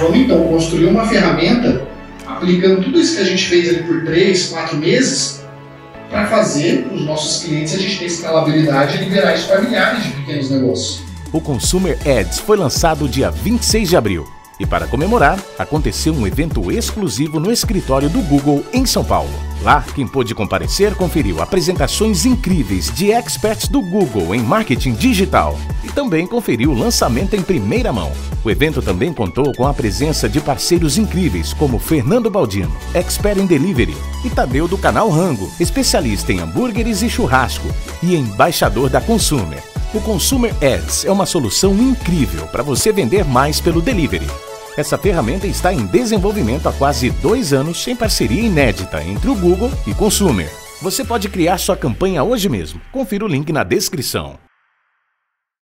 Vamos então construir uma ferramenta aplicando tudo isso que a gente fez ali por 3, 4 meses para fazer os nossos clientes a gente ter escalabilidade e liberar isso para milhares de pequenos negócios. O Consumer Ads foi lançado dia 26 de abril e, para comemorar, aconteceu um evento exclusivo no escritório do Google em São Paulo. Lá, quem pôde comparecer conferiu apresentações incríveis de experts do Google em marketing digital e também conferiu o lançamento em primeira mão. O evento também contou com a presença de parceiros incríveis como Fernando Baldino, expert em delivery, e Tadeu do Canal Rango, especialista em hambúrgueres e churrasco e embaixador da Consumer. O Consumer Ads é uma solução incrível para você vender mais pelo delivery. Essa ferramenta está em desenvolvimento há quase 2 anos em parceria inédita entre o Google e Consumer. Você pode criar sua campanha hoje mesmo. Confira o link na descrição.